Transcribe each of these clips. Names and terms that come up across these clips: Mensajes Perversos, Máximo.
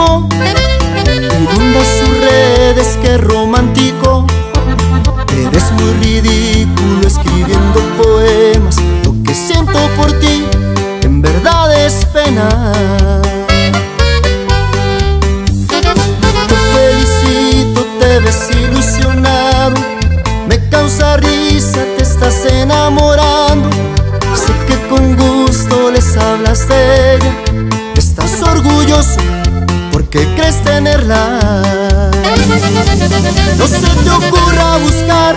Máximo inunda sus redes, qué romántico. Eres muy ridículo escribiendo poemas. Lo que siento por ti en verdad es pena. Te felicito, te ves ilusionado. Me causa risa, te estás enamorando. Sé que con gusto les hablas de ella. Estás orgulloso porque crees tenerla. No se te ocurra buscar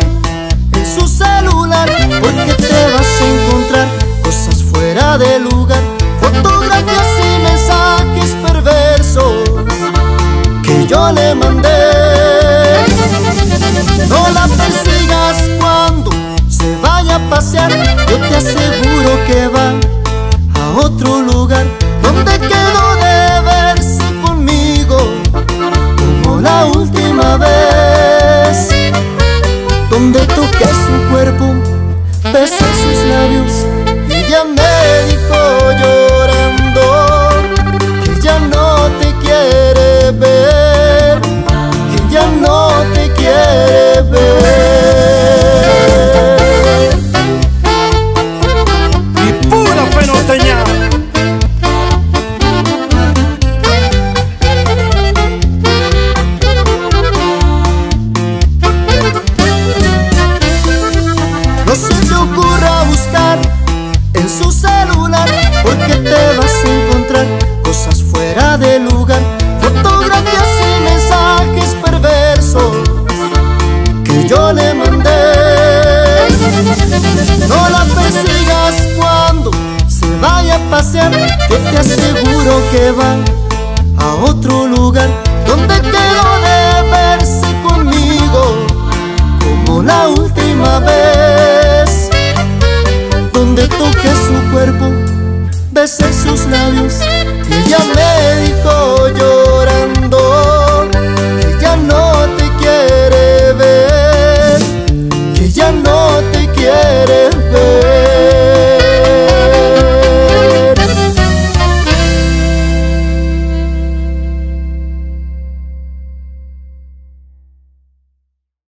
en su celular, porque te vas a encontrar cosas fuera de lugar. Fotografías y mensajes perversos que yo le mandé. No la persigas cuando se vaya a pasear. Yo te aseguro que va a otro lugar donde quedó de verse conmigo como la última vez, donde toqué su cuerpo, besé sus labios y ella me dijo llorando que ya no te quiere ver, que ya no te quiere ver. Y pura penoteña. No se te ocurra buscar en su celular, porque te vas a encontrar cosas fuera de lugar. Fotografías y mensajes perversos que yo le mandé. No la persigas cuando se vaya a pasear. Yo te aseguro que va a otro lugar donde quedó de verse conmigo como la última vez, donde toqué su cuerpo, besé sus labios y ella me